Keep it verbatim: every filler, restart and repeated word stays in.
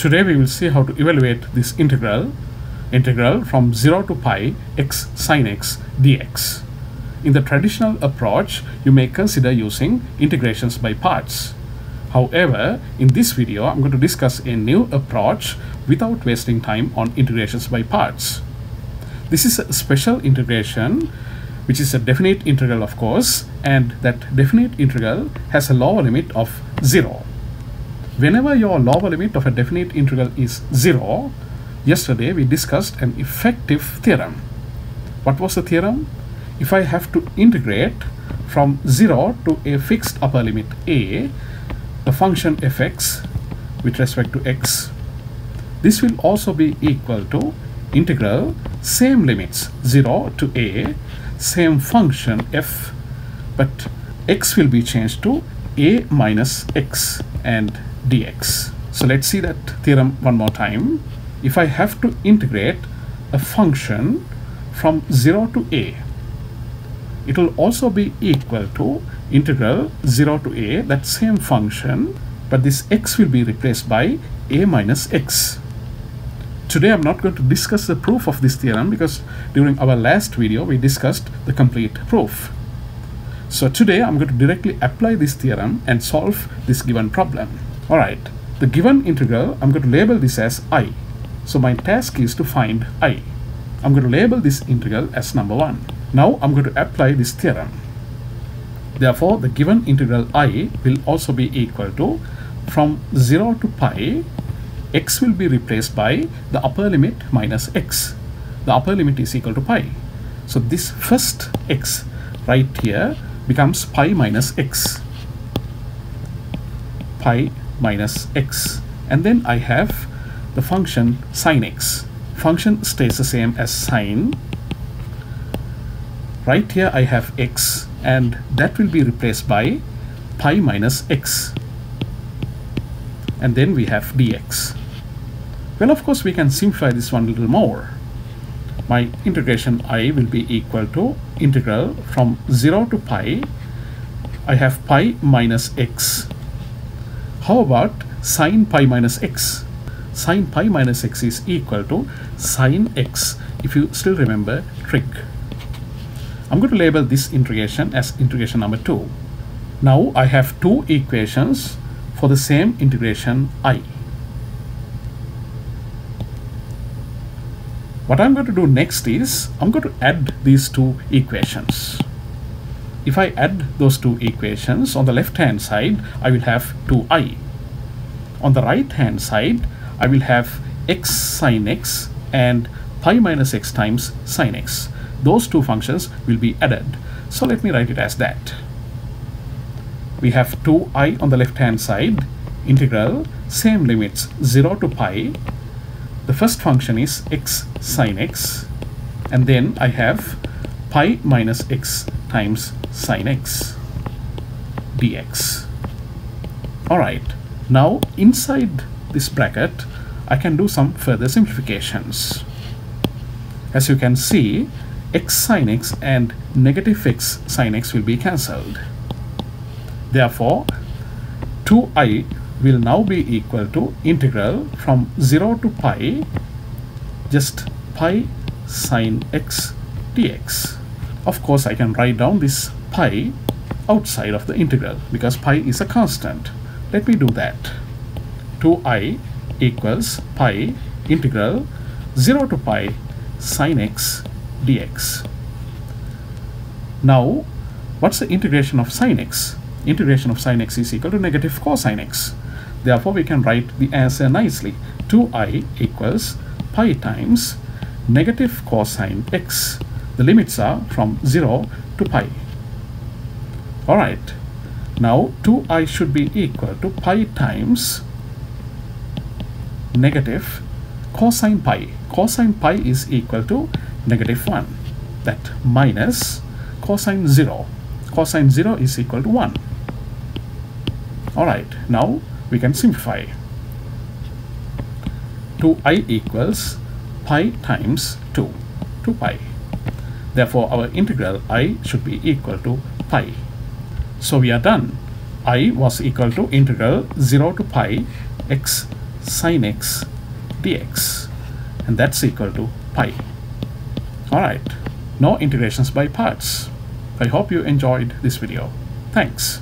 Today we will see how to evaluate this integral integral from zero to pi x sine x dx. In the traditional approach, you may consider using integrations by parts. However, in this video, I'm going to discuss a new approach without wasting time on integrations by parts. This is a special integration, which is a definite integral, of course, and that definite integral has a lower limit of zero. Whenever your lower limit of a definite integral is zero, yesterday we discussed an effective theorem. What was the theorem? If I have to integrate from zero to a fixed upper limit a, the function fx with respect to x, this will also be equal to integral same limits zero to a, same function f, but x will be changed to a minus x and dx. So let's see that theorem one more time. If I have to integrate a function from zero to a, it will also be equal to integral zero to a, that same function, but this x will be replaced by a minus x. Today I'm not going to discuss the proof of this theorem because during our last video we discussed the complete proof. So today I'm going to directly apply this theorem and solve this given problem. Alright, the given integral, I'm going to label this as I. So my task is to find I. I'm going to label this integral as number one. Now I'm going to apply this theorem. Therefore, the given integral I will also be equal to from zero to pi, x will be replaced by the upper limit minus x. The upper limit is equal to pi. So this first x right here becomes pi minus x. Pi minus x. And then I have the function sine x. Function stays the same as sine. Right here I have x, and that will be replaced by pi minus x. And then we have dx. Well, of course, we can simplify this one a little more. My integration I will be equal to integral from zero to pi. I have pi minus x. How about sine pi minus x? Sine pi minus x is equal to sine x, if you still remember trick. I'm going to label this integration as integration number two. Now I have two equations for the same integration I. What I'm going to do next is I'm going to add these two equations. If I add those two equations, on the left hand side I will have two i. On the right hand side I will have x sine x and pi minus x times sine x. Those two functions will be added. So let me write it as that. We have two i on the left hand side, integral same limits zero to pi. The first function is x sine x, and then I have pi minus x times sine x dx. Alright, now inside this bracket I can do some further simplifications. As you can see, x sine x and negative x sine x will be cancelled. Therefore, two i will now be equal to integral from zero to pi, just pi sine x dx. Of course, I can write down this pi outside of the integral because pi is a constant. Let me do that. two i equals pi integral zero to pi sine x dx. Now, what's the integration of sine x? Integration of sine x is equal to negative cosine x. Therefore, we can write the answer nicely. two i equals pi times negative cosine x. The limits are from zero to pi. Alright, now two i should be equal to pi times negative cosine pi. Cosine pi is equal to negative one. That minus cosine zero. Cosine zero is equal to one. Alright, now we can simplify. two i equals pi times two, two pi. Therefore, our integral I should be equal to pi. So we are done. I was equal to integral zero to pi x sine x dx, and that's equal to pi. Alright, no integrations by parts. I hope you enjoyed this video. Thanks.